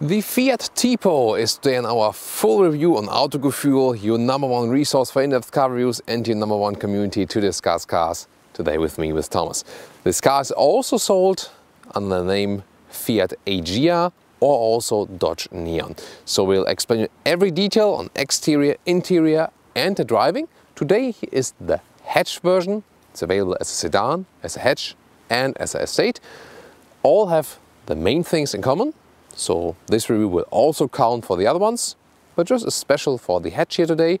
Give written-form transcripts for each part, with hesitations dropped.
The Fiat Tipo is today in our full review on Autogefühl, your #1 resource for in-depth car reviews and your #1 community to discuss cars. Today with me, with Thomas. This car is also sold under the name Fiat Aegea or also Dodge Neon. So we'll explain every detail on exterior, interior and the driving. Today is the hatch version. It's available as a sedan, as a hatch and as an estate. All have the main things in common. So this review will also count for the other ones, but just a special for the hatch here today.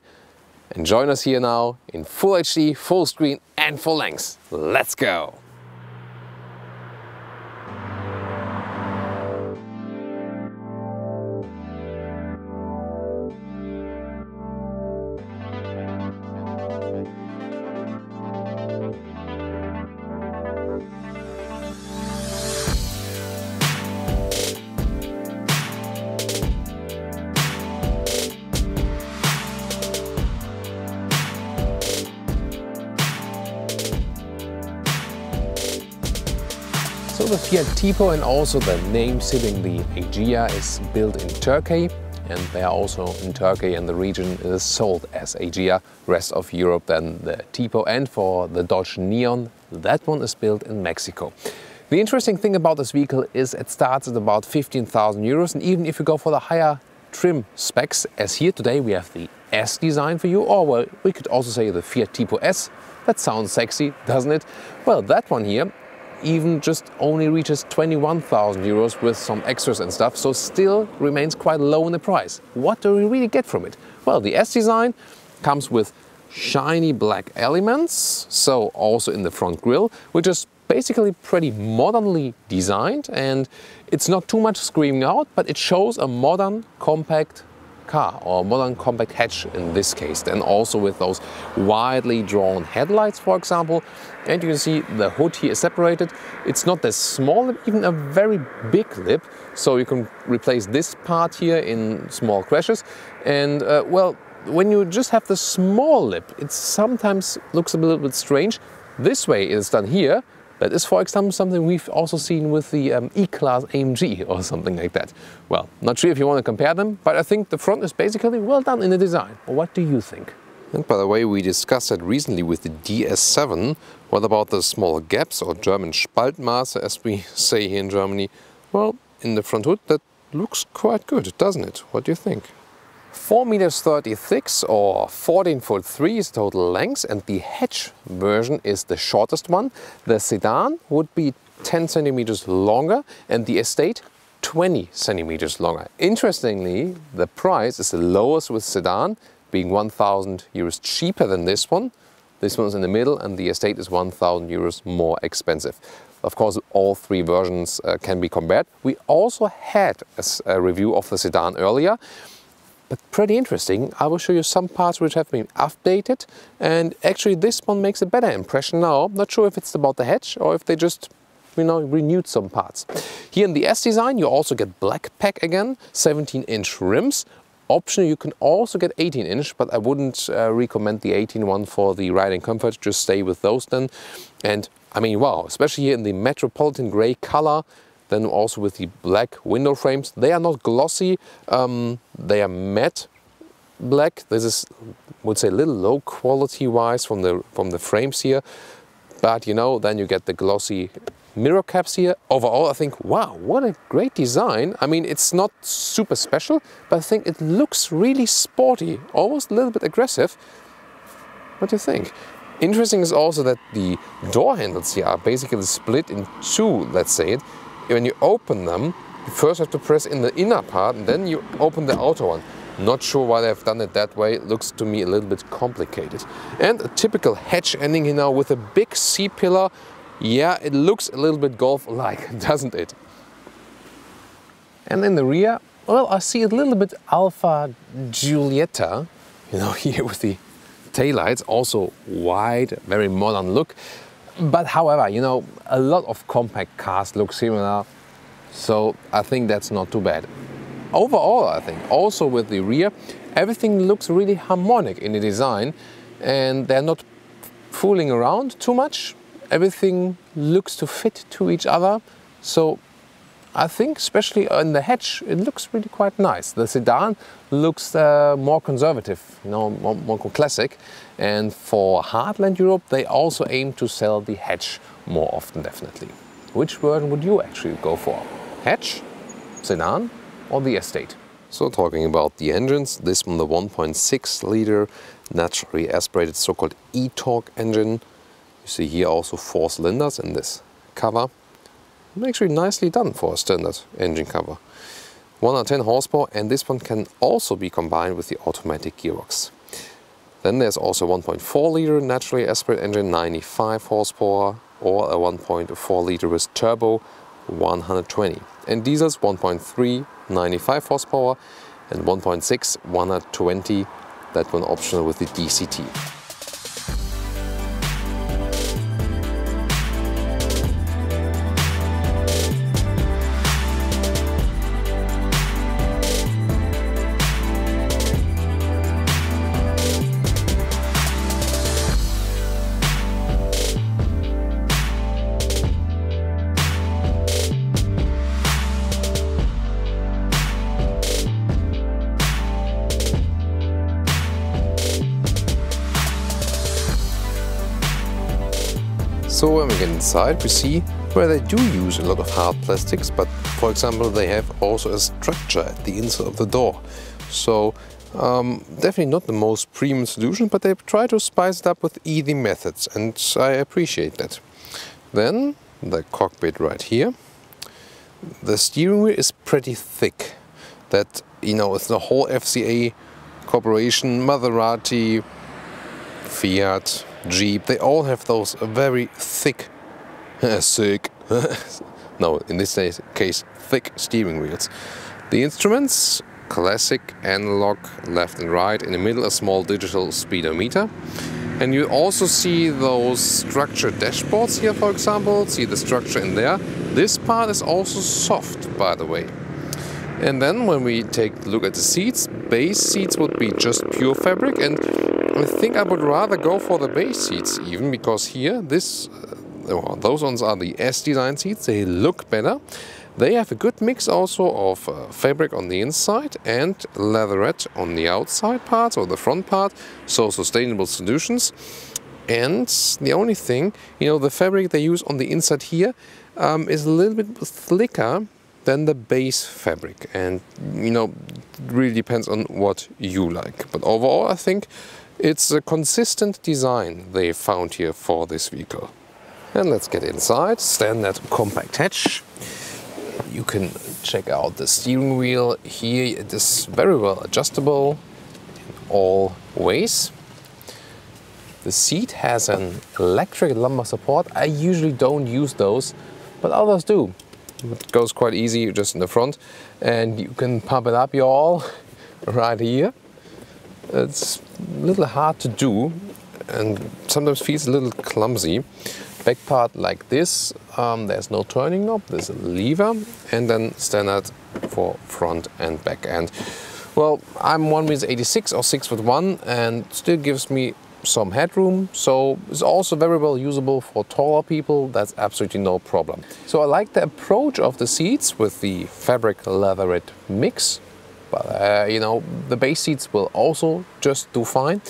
And join us here now in full HD, full screen and full length. Let's go! So the Fiat Tipo and also the name sitting the Aegea is built in Turkey, and they are also in Turkey and the region is sold as Aegea. Rest of Europe then the Tipo, and for the Dodge Neon, that one is built in Mexico. The interesting thing about this vehicle is it starts at about 15,000 euros, and even if you go for the higher trim specs, as here today we have the S design for you, or well, we could also say the Fiat Tipo S. That sounds sexy, doesn't it? Well, that one here even just only reaches 21,000 euros with some extras and stuff, so still remains quite low in the price. What do we really get from it? Well, the S design comes with shiny black elements, so also in the front grille, which is basically pretty modernly designed, and it's not too much screaming out, but it shows a modern compact car or modern compact hatch in this case, then also with those widely drawn headlights, for example. And you can see the hood here is separated. It's not that small, even a very big lip, so you can replace this part here in small crashes. And well, when you just have the small lip, it sometimes looks a little bit strange. This way it's done here. That is, for example, something we've also seen with the E-Class AMG or something like that. Well, not sure if you want to compare them, but I think the front is basically well done in the design. What do you think? And by the way, we discussed that recently with the DS7. What about the small gaps or German Spaltmaße, as we say here in Germany? Well, in the front hood, that looks quite good, doesn't it? What do you think? 4.36 meters or 14.3 foot is total length, and the hatch version is the shortest one. The sedan would be 10 centimeters longer and the estate 20 centimeters longer. Interestingly, the price is the lowest with sedan, being 1,000 euros cheaper than this one. This one is in the middle and the estate is 1,000 euros more expensive. Of course, all three versions can be compared. We also had a review of the sedan earlier. But pretty interesting. I will show you some parts which have been updated, and actually this one makes a better impression now. Not sure if it's about the hatch or if they just, you know, renewed some parts. Here in the S design you also get black pack again, 17-inch rims. Optionally you can also get 18-inch, but I wouldn't recommend the 18 one for the riding comfort. Just stay with those then. And I mean, wow, especially here in the metropolitan grey color. Then also with the black window frames. They are not glossy, they are matte black. This is, I would say, a little low quality wise from the frames here. But you know, then you get the glossy mirror caps here. Overall I think, wow, what a great design. I mean, it's not super special, but I think it looks really sporty, almost a little bit aggressive. What do you think? Interesting is also that the door handles here are basically split in two, let's say it. When you open them, you first have to press in the inner part and then you open the outer one. Not sure why they've done it that way. It looks to me a little bit complicated. And a typical hatch ending here now with a big C-pillar. Yeah, it looks a little bit golf-like, doesn't it? And in the rear, well, I see a little bit Alfa Giulietta, you know, here with the taillights. Also wide, very modern look. But however, you know, a lot of compact cars look similar, so I think that's not too bad. Overall, I think, also with the rear, everything looks really harmonic in the design, and they're not fooling around too much. Everything looks to fit to each other, so I think especially on the hatch, it looks really quite nice. The sedan looks more conservative, you know, more classic. And for Heartland Europe, they also aim to sell the hatch more often, definitely. Which version would you actually go for? Hatch, sedan or the estate? So talking about the engines, this one, the 1.6 liter naturally aspirated so-called e-torque engine. You see here also 4 cylinders in this cover. Actually nicely done for a standard engine cover. 110 horsepower, and this one can also be combined with the automatic gearbox. Then there's also 1.4 liter naturally aspirated engine, 95 horsepower, or a 1.4 liter with turbo, 120. And diesels 1.3, 95 horsepower, and 1.6, 120, that one optional with the DCT. So when we get inside, we see where they do use a lot of hard plastics, but for example they have also a structure at the inside of the door. So definitely not the most premium solution, but they try to spice it up with easy methods, and I appreciate that. Then the cockpit right here. The steering wheel is pretty thick. That, you know, it's the whole FCA corporation, Maserati, Fiat, Jeep, they all have those very thick, no, in this case, thick steering wheels. The instruments, classic analog, left and right, in the middle a small digital speedometer. And you also see those structured dashboards here, for example, see the structure in there. This part is also soft, by the way. And then when we take a look at the seats, base seats would be just pure fabric, and I think I would rather go for the base seats even, because here, those ones are the S-Design seats, they look better. They have a good mix also of fabric on the inside and leatherette on the outside part or the front part, so sustainable solutions. And the only thing, you know, the fabric they use on the inside here is a little bit thicker than the base fabric, and, you know, it really depends on what you like. But overall, I think it's a consistent design they found here for this vehicle. And let's get inside. Standard compact hatch. You can check out the steering wheel here. It is very well adjustable in all ways. The seat has an electric lumbar support. I usually don't use those, but others do. It goes quite easy just in the front, and you can pump it up, y'all, right here. It's a little hard to do and sometimes feels a little clumsy. Back part like this, there's no turning knob, there's a lever, and then standard for front and back. And well, I'm 1m86 or 6'1", and still gives me some headroom, so it's also very well usable for taller people. That's absolutely no problem. So I like the approach of the seats with the fabric leatherette mix. But, you know, the base seats will also just do fine.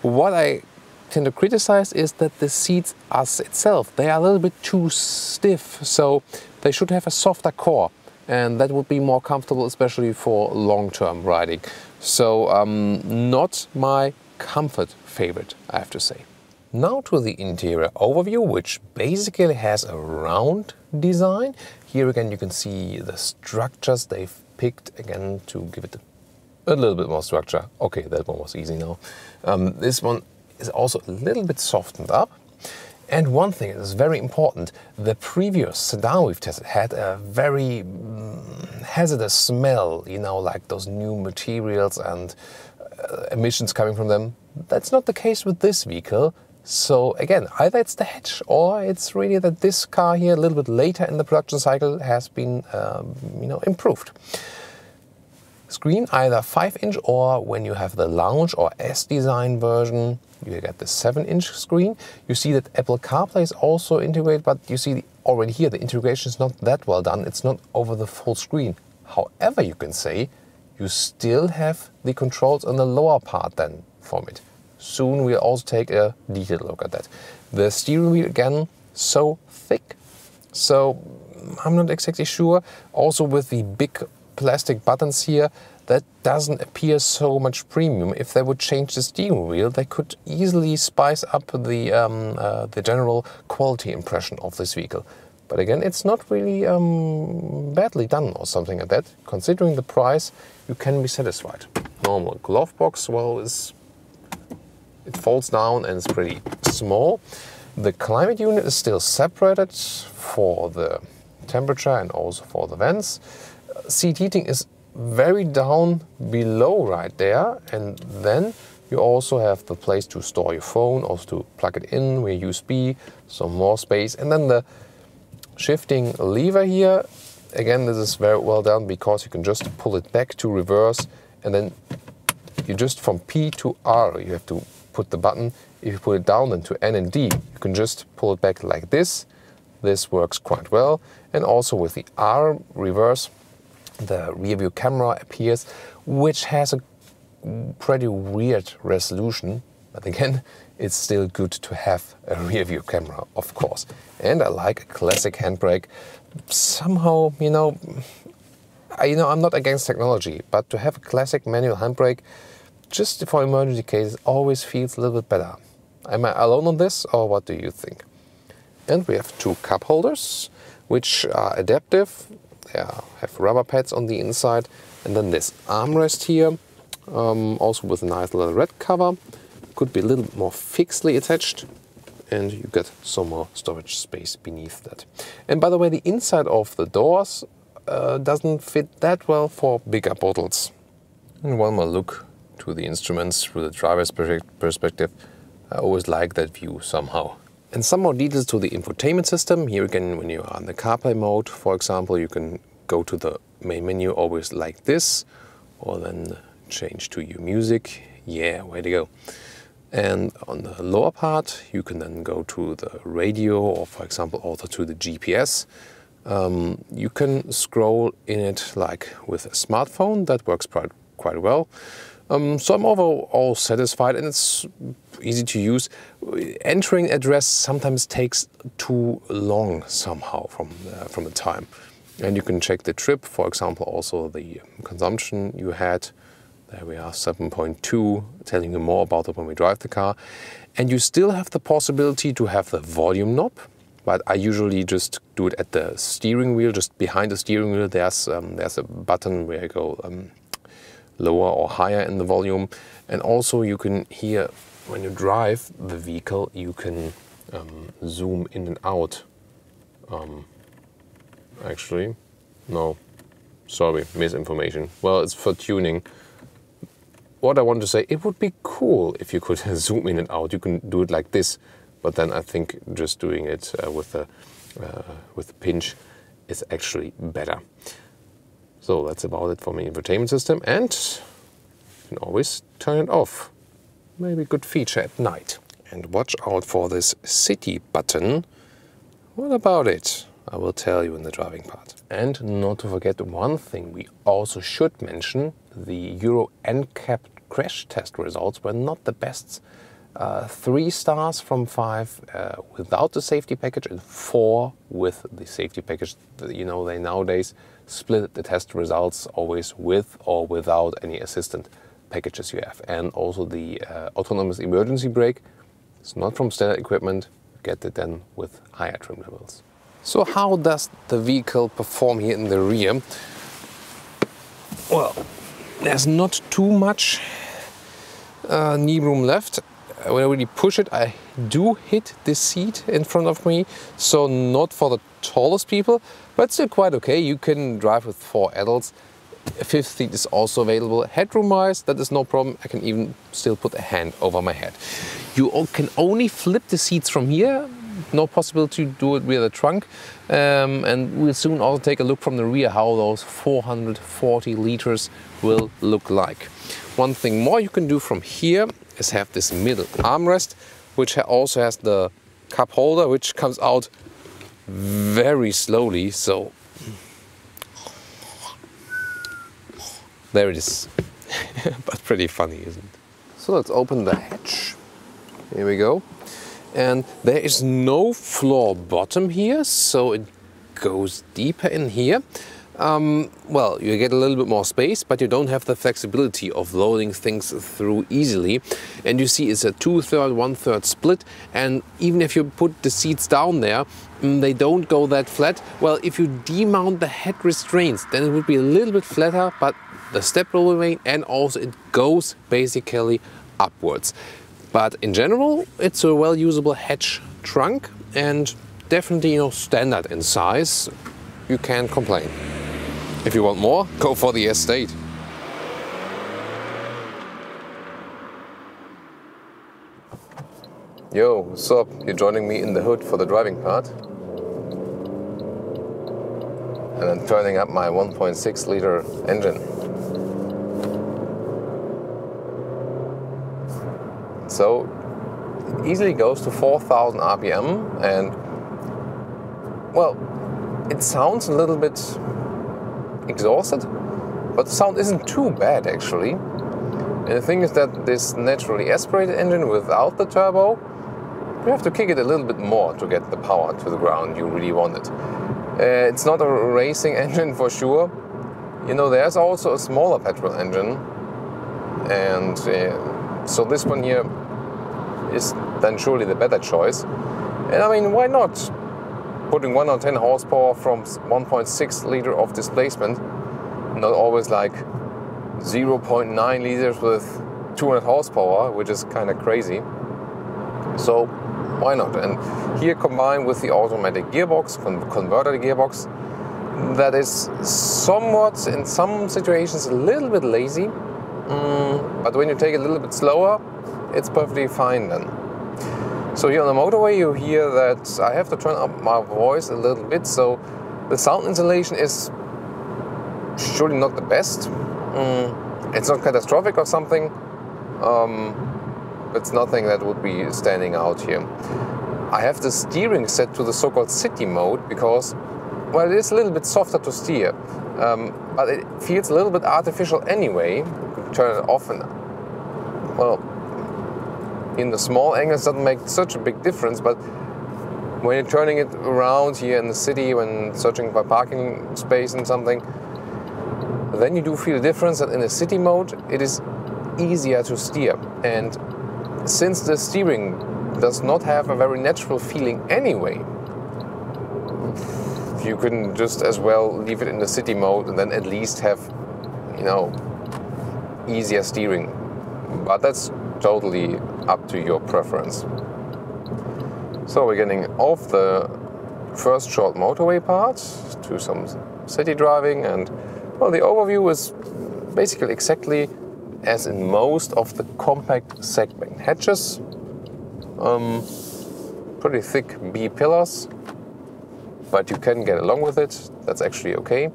What I tend to criticize is that the seats itself, they are a little bit too stiff. So they should have a softer core, and that would be more comfortable, especially for long-term riding. So not my comfort favorite, I have to say. Now to the interior overview, which basically has a round design. Here again, you can see the structures they've picked again to give it a little bit more structure. Okay, that one was easy now. This one is also a little bit softened up. And one thing that is very important, the previous sedan we've tested had a very hazardous smell, you know, like those new materials and emissions coming from them. That's not the case with this vehicle. So again, either it's the hatch or it's really that this car here, a little bit later in the production cycle, has been you know, improved. Screen either 5-inch, or when you have the lounge or S-Design version, you get the 7-inch screen. You see that Apple CarPlay is also integrated, but you see the already here, the integration is not that well done. It's not over the full screen. However, you can say you still have the controls on the lower part then from it. Soon we'll also take a detailed look at that. The steering wheel, again, so thick, so I'm not exactly sure. Also with the big plastic buttons here, that doesn't appear so much premium. If they would change the steering wheel, they could easily spice up the general quality impression of this vehicle. But again, it's not really badly done or something like that. Considering the price, you can be satisfied. Normal glove box, well, it folds down and it's pretty small. The climate unit is still separated for the temperature and also for the vents. Seat heating is very down below right there, and then you also have the place to store your phone, also to plug it in with USB, some more space. And then the shifting lever here, again, this is very well done because you can just pull it back to reverse, and then you just from P to R you have to put the button. If you put it down then to N and D, you can just pull it back like this. This works quite well. And also with the R reverse, the rear view camera appears, which has a pretty weird resolution. But again, it's still good to have a rear view camera, of course. And I like a classic handbrake. Somehow, you know, I'm not against technology, but to have a classic manual handbrake, just for emergency cases, always feels a little bit better. Am I alone on this, or what do you think? And we have two cup holders, which are adaptive. They have rubber pads on the inside. And then this armrest here, also with a nice little red cover. Could be a little more fixedly attached, and you get some more storage space beneath that. And by the way, the inside of the doors doesn't fit that well for bigger bottles. And one more look to the instruments through the driver's perspective. I always like that view somehow. And some more details to the infotainment system. Here again, when you are in the CarPlay mode, for example, you can go to the main menu always like this, or then change to your music. Yeah, way to go. And on the lower part, you can then go to the radio, or for example, also to the GPS. You can scroll in it like with a smartphone. That works quite well. So I'm overall satisfied, and it's easy to use. Entering address sometimes takes too long somehow from the time. And you can check the trip, for example, also the consumption you had. There we are, 7.2, telling you more about it when we drive the car. And you still have the possibility to have the volume knob, but I usually just do it at the steering wheel. Just behind the steering wheel there's a button where I go lower or higher in the volume. And also you can here, when you drive the vehicle, you can zoom in and out. Actually, no, sorry, misinformation. Well, it's for tuning. What I want to say, it would be cool if you could zoom in and out. You can do it like this, but then I think just doing it with a pinch is actually better. So that's about it for my infotainment system, and you can always turn it off. Maybe a good feature at night. And watch out for this city button. What about it? I will tell you in the driving part. And not to forget one thing we also should mention, the Euro NCAP crash test results were not the best. 3 stars from 5 without the safety package, and 4 with the safety package. You know, they nowadays split the test results always with or without any assistant packages you have. And also the autonomous emergency brake, it's not from standard equipment, you get it then with higher trim levels. So how does the vehicle perform here in the rear? Well, there's not too much knee room left. When I really push it, I do hit the seat in front of me, so not for the tallest people, but still quite okay. You can drive with 4 adults. A 5th seat is also available. Headroom-wise, that is no problem. I can even still put a hand over my head. You can only flip the seats from here. No possibility to do it with a trunk, and we'll soon also take a look from the rear how those 440 liters will look like. One thing more you can do from here is have this middle armrest, which also has the cup holder, which comes out very slowly, so there it is. But pretty funny, isn't it? So let's open the hatch. Here we go. And there is no floor bottom here, so it goes deeper in here. Well, you get a little bit more space, but you don't have the flexibility of loading things through easily. And you see it's a 2/3, 1/3 split. And even if you put the seats down there, they don't go that flat. Well, if you demount the head restraints, then it would be a little bit flatter, but the step will remain, and also it goes basically upwards. But in general, it's a well-usable hatch trunk, and definitely, you know, standard in size. You can't complain. If you want more, go for the estate. Yo, what's up? You're joining me in the hood for the driving part. And I'm turning up my 1.6 liter engine. So it easily goes to 4,000 RPM, and well, it sounds a little bit exhausted, but the sound isn't too bad actually. And the thing is that this naturally aspirated engine without the turbo, you have to kick it a little bit more to get the power to the ground you really want it. It's not a racing engine for sure. You know, there's also a smaller petrol engine, and so this one here is then surely the better choice. And I mean, why not? Putting 110 horsepower from 1.6 liter of displacement, not always like 0.9 liters with 200 horsepower, which is kind of crazy. So why not? And here combined with the automatic gearbox, converted gearbox, that is somewhat, in some situations, a little bit lazy, but when you take it a little bit slower, it's perfectly fine then. So here on the motorway you hear that I have to turn up my voice a little bit, so the sound insulation is surely not the best. It's not catastrophic or something. It's nothing that would be standing out here. I have the steering set to the so-called city mode because, well, it is a little bit softer to steer. But it feels a little bit artificial anyway. Turn it off and, well, in the small angles doesn't make such a big difference, but when you're turning it around here in the city, when searching for parking space and something, then you do feel a difference. That in the city mode it is easier to steer, and since the steering does not have a very natural feeling anyway, you couldn't just as well leave it in the city mode and then at least have, you know, easier steering. But that's totally up to your preference. So we're getting off the first short motorway part to some city driving, and well, the overview is basically exactly as in most of the compact segment hatches. Pretty thick B pillars, but you can get along with it. That's actually okay.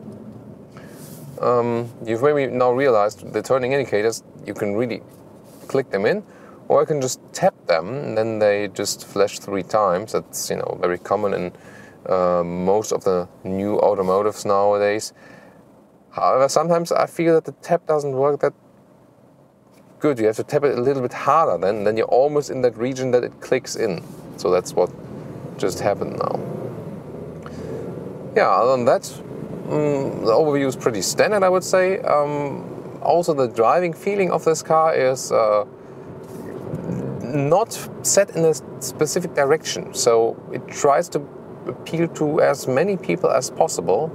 You've maybe now realized the turning indicators, you can really click them in, or I can just tap them and then they just flash 3 times. That's, you know, very common in most of the new automotives nowadays. However, sometimes I feel that the tap doesn't work that good. You have to tap it a little bit harder, then you're almost in that region that it clicks in. So that's what just happened now. Yeah, other than that, the overview is pretty standard, I would say. Also, the driving feeling of this car is not set in a specific direction, so it tries to appeal to as many people as possible.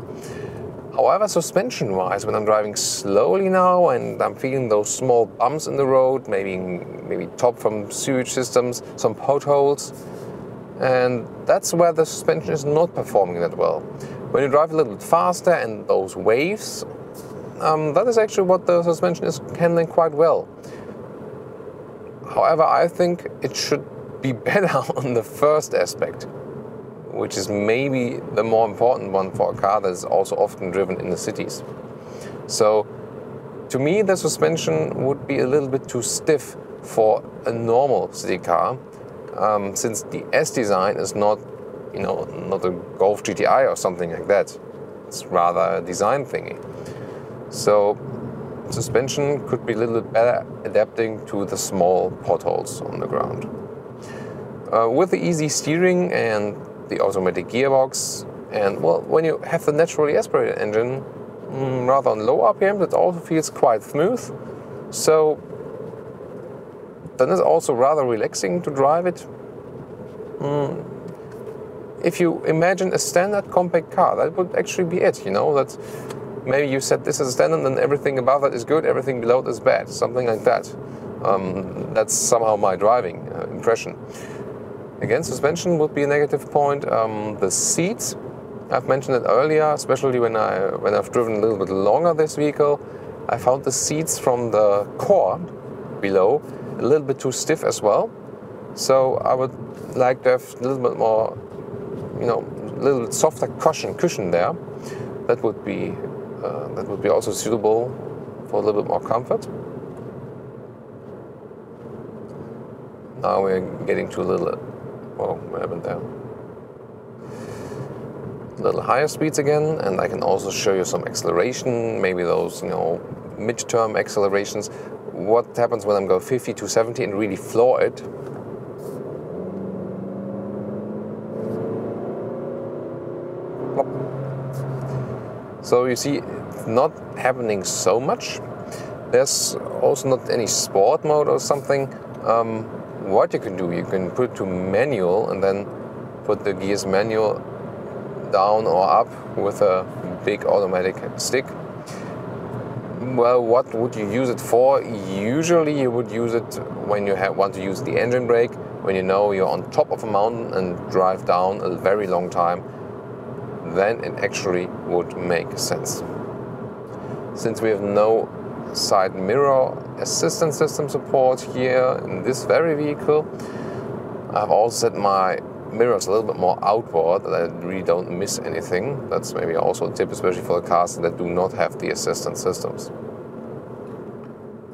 However, suspension-wise, when I'm driving slowly now and I'm feeling those small bumps in the road, maybe top from sewage systems, some potholes, and that's where the suspension is not performing that well. When you drive a little bit faster and those waves, that is actually what the suspension is handling quite well. However, I think it should be better on the first aspect, which is maybe the more important one for a car that is also often driven in the cities. So to me, the suspension would be a little bit too stiff for a normal city car, since the S design is not you know, not a Golf GTI or something like that. It's rather a design thingy. So suspension could be a little bit better adapting to the small potholes on the ground. With the easy steering and the automatic gearbox, and well, when you have the naturally aspirated engine, rather on low RPM, that also feels quite smooth. So then it's also rather relaxing to drive it. If you imagine a standard compact car, that would actually be it, you know, that maybe you said this is a standard and everything above that is good, everything below it is bad, something like that. That's somehow my driving impression. Again, suspension would be a negative point. The seats, I've mentioned it earlier, especially when I've driven a little bit longer this vehicle, I found the seats from the core below a little bit too stiff as well. So I would like to have a little bit more, you know, a little bit softer cushion there. That would be also suitable for a little bit more comfort. Now we're getting to a little, well, we haven't there. A little higher speeds again, and I can also show you some acceleration, maybe those, you know, mid-term accelerations. What happens when I go 50 to 70 and really floor it? So you see, it's not happening so much. There's also not any sport mode or something. What you can do, you can put it to manual and then put the gears manual down or up with a big automatic stick. Well, what would you use it for? Usually you would use it when you want to use the engine brake, when you know you're on top of a mountain and drive down a very long time, then it actually would make sense. Since we have no side mirror assistance system support here in this very vehicle, I've also set my mirrors a little bit more outward that I really don't miss anything. That's maybe also a tip, especially for the cars that do not have the assistance systems.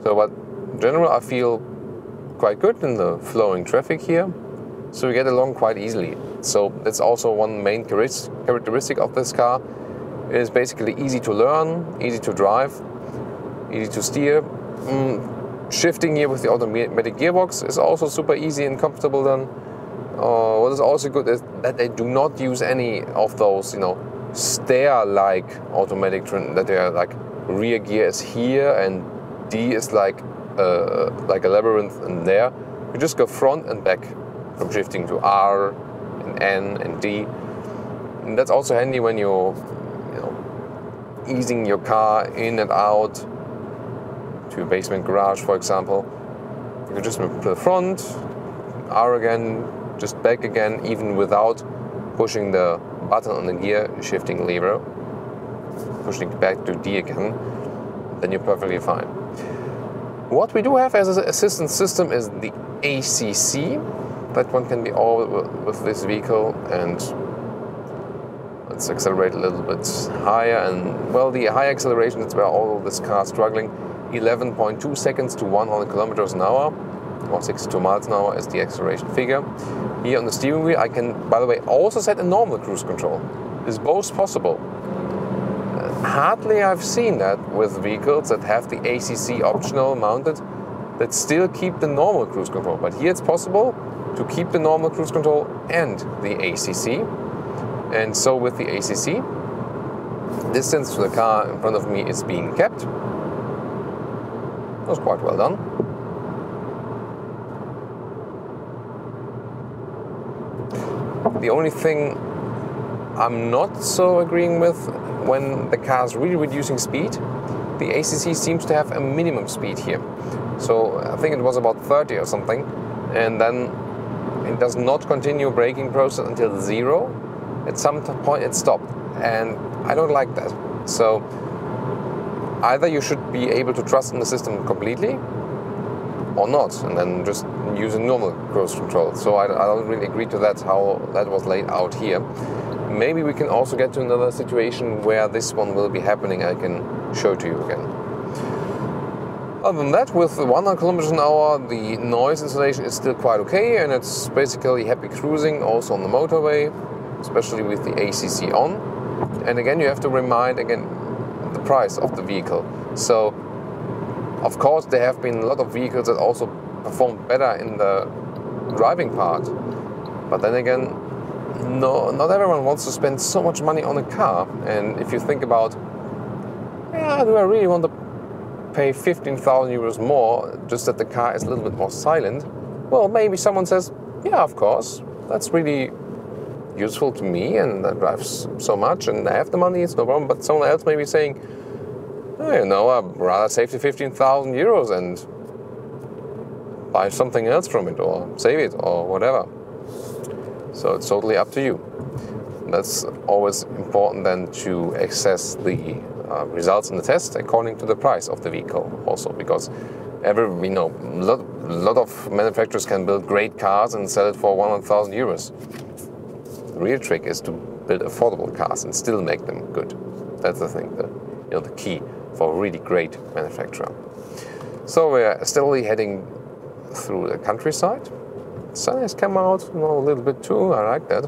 So, but in general, I feel quite good in the flowing traffic here, so we get along quite easily. So that's also one main characteristic of this car. It is basically easy to learn, easy to drive, easy to steer. Shifting here with the automatic gearbox is also super easy and comfortable then. What is also good is that they do not use any of those, you know, stair-like automatic trend, that they are like rear gear is here and D is like a labyrinth in there. You just go front and back from shifting to R and N and D. And that's also handy when you're, you know, easing your car in and out to your basement garage, for example. You can just move to the front, R again, just back again, even without pushing the button on the gear shifting lever, pushing back to D again, then you're perfectly fine. What we do have as an assistance system is the ACC. That one can be all with this vehicle, and let's accelerate a little bit higher, and well, the high acceleration, that's where all this car is struggling. 11.2 seconds to 100 kilometers an hour, or 62 miles an hour is the acceleration figure. Here on the steering wheel, I can, by the way, also set a normal cruise control. It's both possible. Hardly I've seen that with vehicles that have the ACC optional mounted that still keep the normal cruise control. But here it's possible to keep the normal cruise control and the ACC. And so with the ACC, distance to the car in front of me is being kept. That was quite well done. The only thing I'm not so agreeing with, when the car is really reducing speed, the ACC seems to have a minimum speed here. So I think it was about 30 or something, and then it does not continue braking process until 0. At some point it stopped, and I don't like that. So either you should be able to trust in the system completely or not, and then just use a normal cruise control. So I don't really agree to that, how that was laid out here. Maybe we can also get to another situation where this one will be happening. I can show to you again. Other than that, with 100 kilometers an hour, the noise insulation is still quite okay, and it's basically happy cruising also on the motorway. especially with the ACC on. And again, you have to remind again the price of the vehicle. So of course there have been a lot of vehicles that also performed better in the driving part, but then again, no, not everyone wants to spend so much money on a car. And if you think about, yeah, do I really want to pay 15,000 euros more just that the car is a little bit more silent? Well, maybe someone says, yeah, of course, that's really useful to me and that drives so much and I have the money, it's no problem. But someone else may be saying, oh, you know, I'd rather save the 15,000 euros and buy something else from it or save it or whatever. So it's totally up to you. That's always important then to assess the results in the test according to the price of the vehicle also, because every, you know, a lot of manufacturers can build great cars and sell it for 100,000 euros. The real trick is to build affordable cars and still make them good. That's the thing, the key for a really great manufacturer. So we're steadily heading through the countryside. Sun has come out, well, a little bit too, I like that.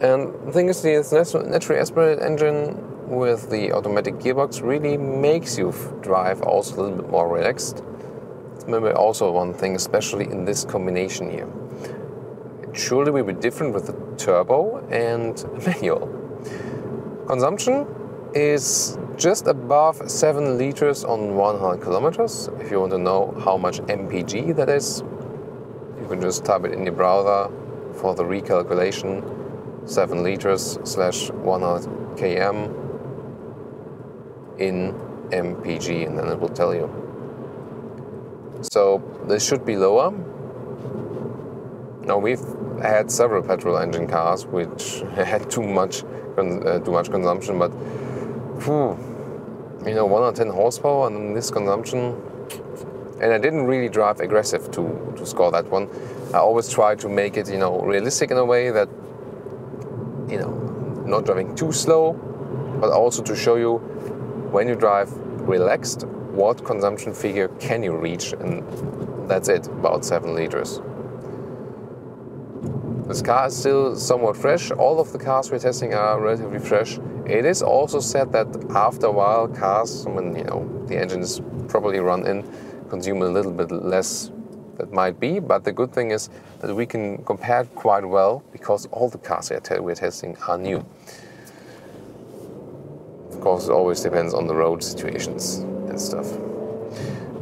And the thing is, this naturally aspirated engine with the automatic gearbox really makes you drive also a little bit more relaxed. It's maybe also one thing, especially in this combination here. It surely will be different with the turbo and manual. Consumption is just above 7 liters on 100 kilometers. If you want to know how much mpg that is, you can just type it in your browser for the recalculation. 7 liters / 100 km in mpg, and then it will tell you. So this should be lower. Now, we've had several petrol engine cars which had too much consumption, but you know, 110 horsepower and this consumption. And I didn't really drive aggressive to score that one. I always try to make it, you know, realistic in a way that, you know, not driving too slow, but also to show you when you drive relaxed, what consumption figure can you reach, and that's it, about 7 liters. This car is still somewhat fresh. All of the cars we're testing are relatively fresh. It is also said that after a while, cars, when, you know, the engine is properly run in, consume a little bit less. That might be, but the good thing is that we can compare quite well because all the cars we're testing are new. Of course, it always depends on the road situations and stuff.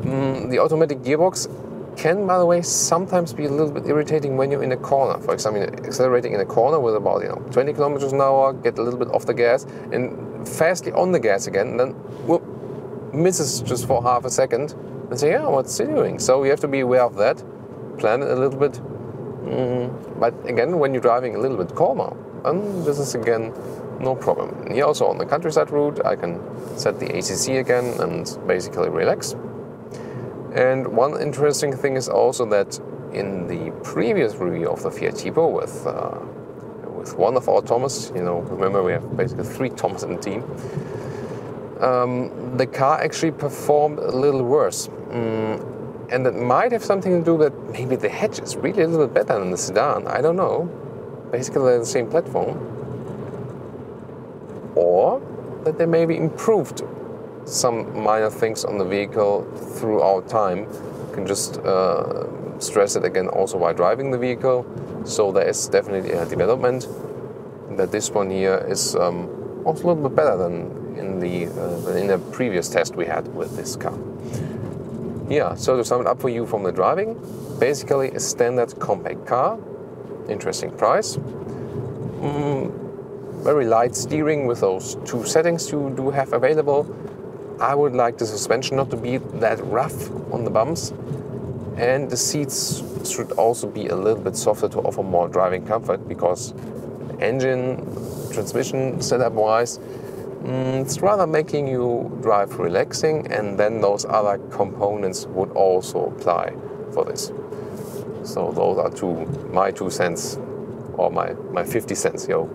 The automatic gearbox can, by the way, sometimes be a little bit irritating when you're in a corner. For example, you're accelerating in a corner with about, you know, 20 kilometers an hour, get a little bit off the gas and fastly on the gas again, and then whoop, misses just for half a second and say, yeah, what's it doing? So you have to be aware of that, plan it a little bit. But again, when you're driving a little bit calmer, and this is again no problem. And here also on the countryside route, I can set the ACC again and basically relax. And one interesting thing is also that in the previous review of the Fiat Tipo with one of our Thomas, you know, remember we have basically 3 Thomas in the team, the car actually performed a little worse. And that might have something to do that maybe the hatch is really a little bit better than the sedan, I don't know. Basically they're the same platform. Or that they maybe improved some minor things on the vehicle throughout time. You can just stress it again also while driving the vehicle. So there is definitely a development. That this one here is also a little bit better than in the previous test we had with this car. Yeah, so to sum it up for you from the driving, basically a standard compact car, interesting price, very light steering with those 2 settings you do have available. I would like the suspension not to be that rough on the bumps, and the seats should also be a little bit softer to offer more driving comfort, because engine, transmission setup wise, it's rather making you drive relaxing, and then those other components would also apply for this. So those are my 2 cents, or my 50 cents, yo.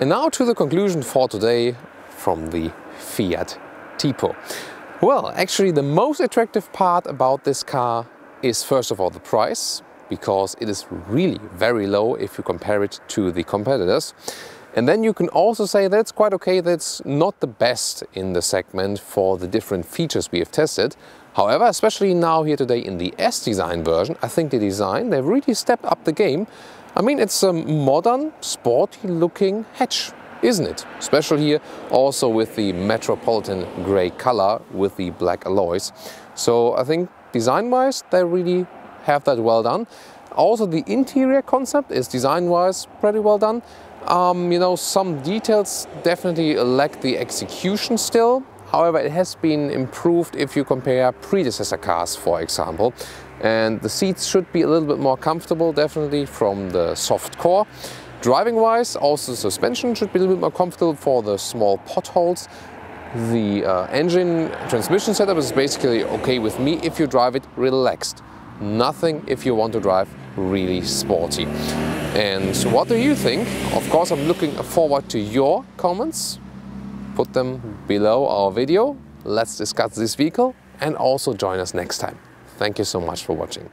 And now to the conclusion for today from the Fiat Tipo. Well, actually the most attractive part about this car is first of all the price, because it is really very low if you compare it to the competitors. And then you can also say that's quite okay, that's not the best in the segment for the different features we have tested. However, especially now here today in the S-Design version, I think the design, they've really stepped up the game. I mean, it's a modern, sporty looking hatch, isn't it? Especially here also with the metropolitan grey color with the black alloys. So I think design-wise, they really have that well done. Also, the interior concept is design-wise pretty well done. You know, some details definitely lack the execution still. However, it has been improved if you compare predecessor cars, for example. And the seats should be a little bit more comfortable, definitely, from the soft core. Driving-wise, also suspension should be a little bit more comfortable for the small potholes. The engine transmission setup is basically okay with me if you drive it relaxed. Nothing if you want to drive really sporty. And what do you think? Of course, I'm looking forward to your comments. Put them below our video. Let's discuss this vehicle and also join us next time. Thank you so much for watching.